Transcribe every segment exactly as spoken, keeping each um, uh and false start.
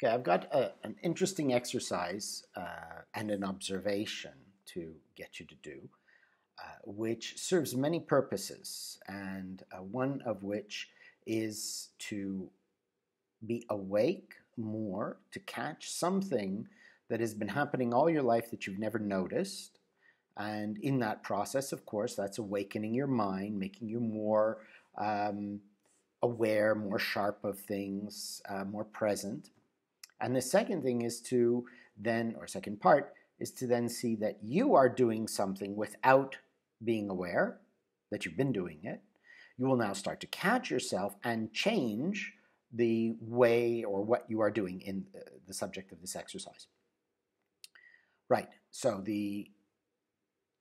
Okay, I've got a, an interesting exercise uh, and an observation to get you to do, uh, which serves many purposes, and uh, one of which is to be awake more, to catch something that has been happening all your life that you've never noticed. And in that process, of course, that's awakening your mind, making you more um, aware, more sharp of things, uh, more present. And the second thing is to then, or second part, is to then see that you are doing something without being aware that you've been doing it. You will now start to catch yourself and change the way or what you are doing in the subject of this exercise. Right, so the,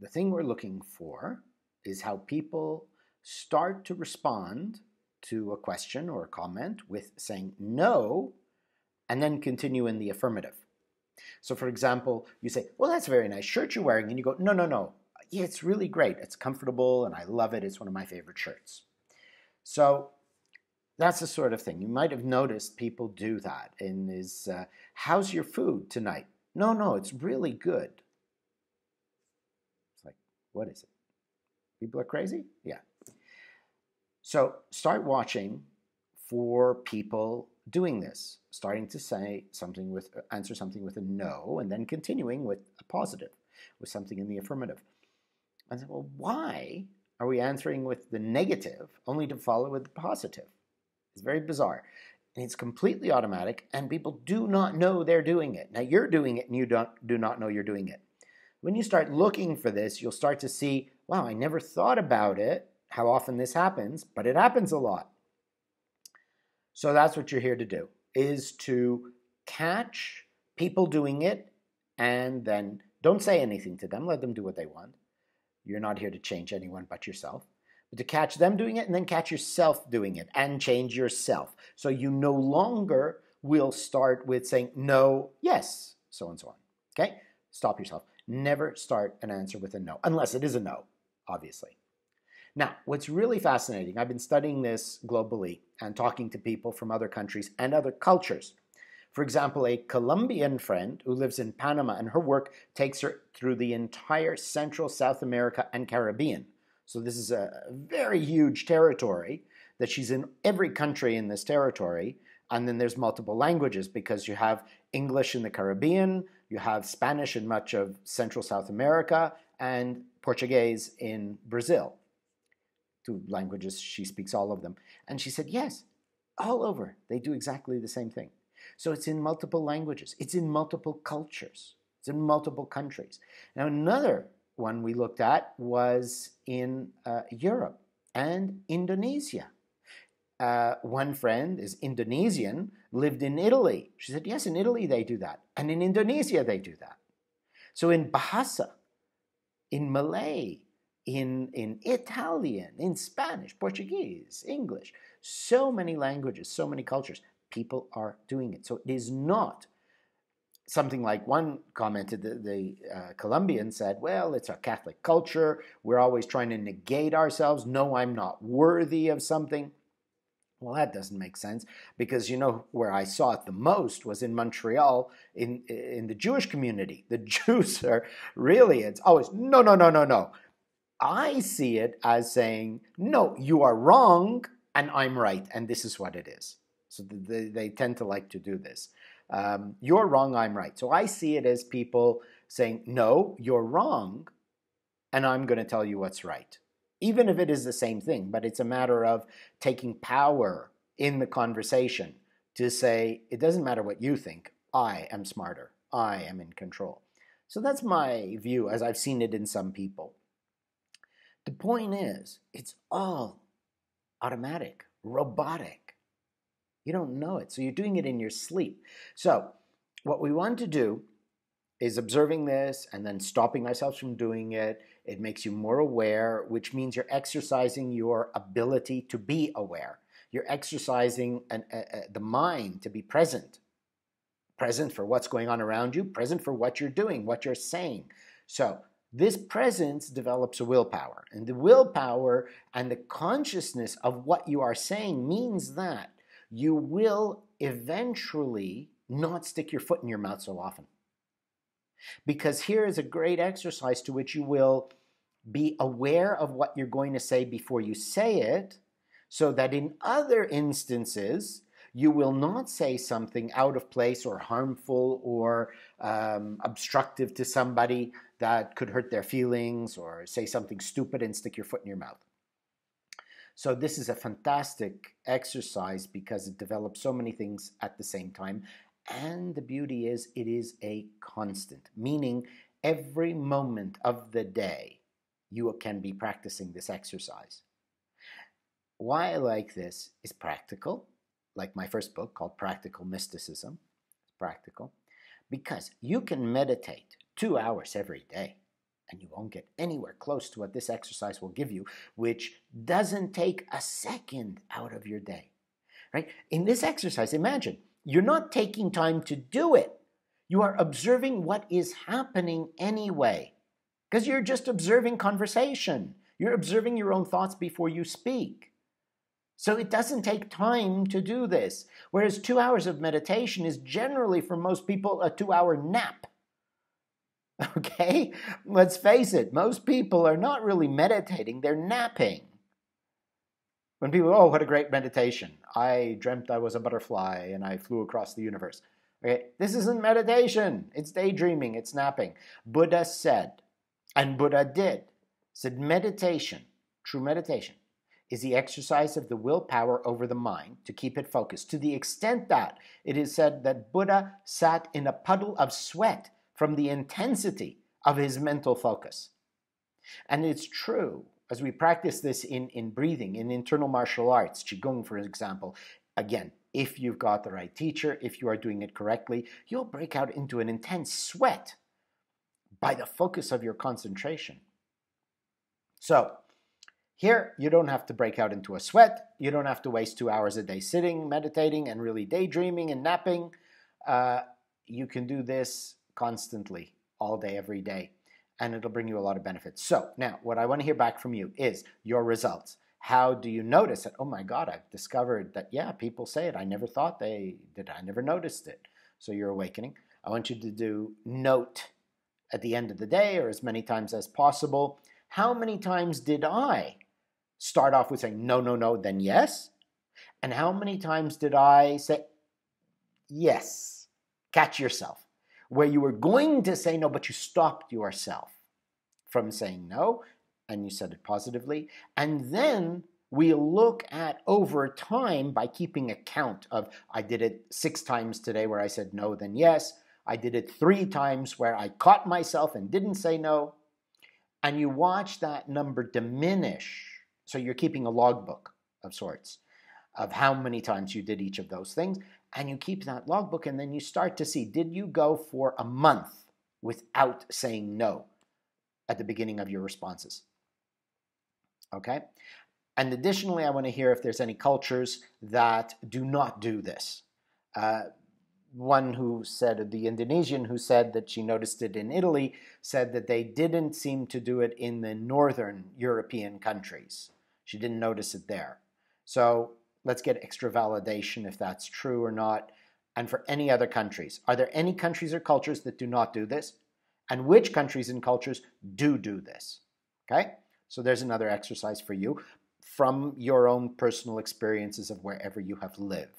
the thing we're looking for is how people start to respond to a question or a comment with saying no, and then continue in the affirmative. So for example, you say, well, that's a very nice shirt you're wearing, and you go, no, no, no, yeah, it's really great, it's comfortable, and I love it, it's one of my favorite shirts. So that's the sort of thing. You might have noticed people do that in this, uh, how's your food tonight? No, no, it's really good. It's like, what is it? People are crazy? Yeah. So start watching for people doing this, starting to say something with, answer something with a no, and then continuing with a positive, with something in the affirmative. And say, well, why are we answering with the negative only to follow with the positive? It's very bizarre. And it's completely automatic, and people do not know they're doing it. Now, you're doing it, and you don't, do not know you're doing it. When you start looking for this, you'll start to see, wow, I never thought about it, how often this happens, but it happens a lot. So that's what you're here to do, is to catch people doing it and then don't say anything to them. Let them do what they want. You're not here to change anyone but yourself. But to catch them doing it and then catch yourself doing it and change yourself. So you no longer will start with saying no, yes, so and so on. Okay? Stop yourself. Never start an answer with a no, unless it is a no, obviously. Now, what's really fascinating, I've been studying this globally and talking to people from other countries and other cultures. For example, a Colombian friend who lives in Panama, and her work takes her through the entire Central, South America, and Caribbean. So this is a very huge territory that she's in every country in this territory, and then there's multiple languages because you have English in the Caribbean, you have Spanish in much of Central, South America, and Portuguese in Brazil. Two languages, she speaks all of them. And she said, yes, all over, they do exactly the same thing. So it's in multiple languages, it's in multiple cultures, it's in multiple countries. Now another one we looked at was in uh, Europe and Indonesia. Uh, one friend is Indonesian, lived in Italy. She said, yes, in Italy they do that, and in Indonesia they do that. So in Bahasa, in Malay, In, in Italian, in Spanish, Portuguese, English, so many languages, so many cultures, people are doing it. So it is not something like one commented, the, the uh, Colombian said, well, it's our Catholic culture, we're always trying to negate ourselves, no, I'm not worthy of something. Well, that doesn't make sense, because you know where I saw it the most was in Montreal, in, in the Jewish community. The Jews are really, it's always, no, no, no, no, no. I see it as saying, no, you are wrong, and I'm right, and this is what it is. So they, they tend to like to do this. Um, you're wrong, I'm right. So I see it as people saying, no, you're wrong, and I'm going to tell you what's right. Even if it is the same thing, but it's a matter of taking power in the conversation to say, it doesn't matter what you think, I am smarter, I am in control. So that's my view, as I've seen it in some people. The point is, it's all automatic, robotic. You don't know it, so you're doing it in your sleep. So what we want to do is observing this and then stopping ourselves from doing it. It makes you more aware, which means you're exercising your ability to be aware. You're exercising an, uh, uh, the mind to be present. Present for what's going on around you, present for what you're doing, what you're saying. So this presence develops a willpower, and the willpower and the consciousness of what you are saying means that you will eventually not stick your foot in your mouth so often. Because here is a great exercise to which you will be aware of what you're going to say before you say it, so that in other instances, you will not say something out of place or harmful or um, obstructive to somebody that could hurt their feelings, or say something stupid and stick your foot in your mouth. So this is a fantastic exercise because it develops so many things at the same time. And the beauty is it is a constant, meaning every moment of the day you can be practicing this exercise. Why I like this is practical, like my first book called Practical Mysticism. It's practical because you can meditate two hours every day and you won't get anywhere close to what this exercise will give you, which doesn't take a second out of your day, right? In this exercise, imagine, you're not taking time to do it. You are observing what is happening anyway, because you're just observing conversation. You're observing your own thoughts before you speak. So it doesn't take time to do this, whereas two hours of meditation is generally, for most people, a two-hour nap. Okay? Let's face it, most people are not really meditating, they're napping. When people, oh, what a great meditation. I dreamt I was a butterfly and I flew across the universe. Okay, this isn't meditation. It's daydreaming. It's napping. Buddha said, and Buddha did, said meditation, true meditation, is the exercise of the willpower over the mind to keep it focused. To the extent that it is said that Buddha sat in a puddle of sweat from the intensity of his mental focus. And it's true. As we practice this in, in breathing, in internal martial arts, Qigong, for example, again, if you've got the right teacher, if you are doing it correctly, you'll break out into an intense sweat by the focus of your concentration. So here, you don't have to break out into a sweat. You don't have to waste two hours a day sitting, meditating, and really daydreaming and napping. Uh, you can do this constantly, all day, every day. And it'll bring you a lot of benefits. So now what I want to hear back from you is your results. How do you notice that, oh my God, I've discovered that, yeah, people say it. I never thought they did. I never noticed it. So you're awakening. I want you to do note at the end of the day, or as many times as possible. How many times did I start off with saying no, no, no, then yes? And how many times did I say yes? Catch yourself. Where you were going to say no, but you stopped yourself from saying no, and you said it positively. And then we look at over time by keeping account of, I did it six times today where I said no, then yes. I did it three times where I caught myself and didn't say no. And you watch that number diminish. So you're keeping a logbook of sorts of how many times you did each of those things. And you keep that logbook, and then you start to see, did you go for a month without saying no at the beginning of your responses? Okay? And additionally, I want to hear if there's any cultures that do not do this. Uh, one who said, the Indonesian who said that she noticed it in Italy, said that they didn't seem to do it in the northern European countries. She didn't notice it there. So let's get extra validation if that's true or not. And for any other countries, are there any countries or cultures that do not do this? And which countries and cultures do do this? Okay? So there's another exercise for you from your own personal experiences of wherever you have lived.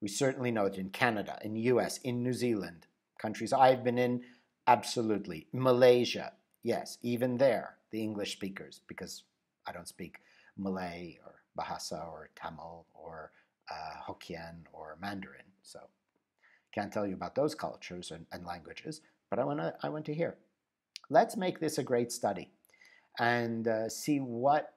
We certainly know it in Canada, in the U S, in New Zealand, countries I've been in, absolutely. Malaysia, yes, even there, the English speakers, because I don't speak Malay or Bahasa or Tamil or uh, Hokkien or Mandarin. So can't tell you about those cultures and, and languages, but I want to I want to hear. Let's make this a great study and uh, see what,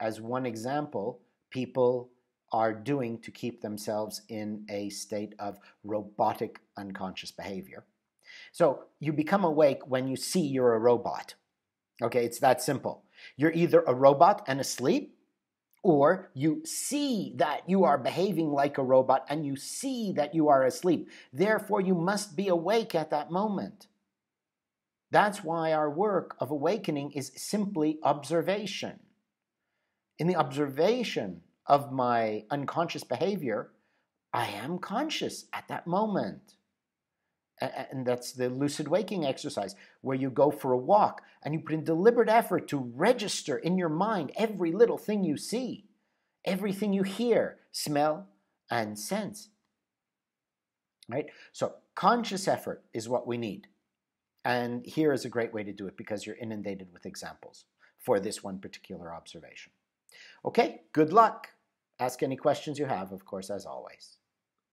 as one example, people are doing to keep themselves in a state of robotic unconscious behavior. So you become awake when you see you're a robot. Okay, it's that simple. You're either a robot and asleep, or you see that you are behaving like a robot and you see that you are asleep. Therefore, you must be awake at that moment. That's why our work of awakening is simply observation. In the observation of my unconscious behavior, I am conscious at that moment. And that's the lucid waking exercise, where you go for a walk and you put in deliberate effort to register in your mind every little thing you see, everything you hear, smell, and sense. Right? So conscious effort is what we need. And here is a great way to do it because you're inundated with examples for this one particular observation. Okay, good luck. Ask any questions you have, of course, as always.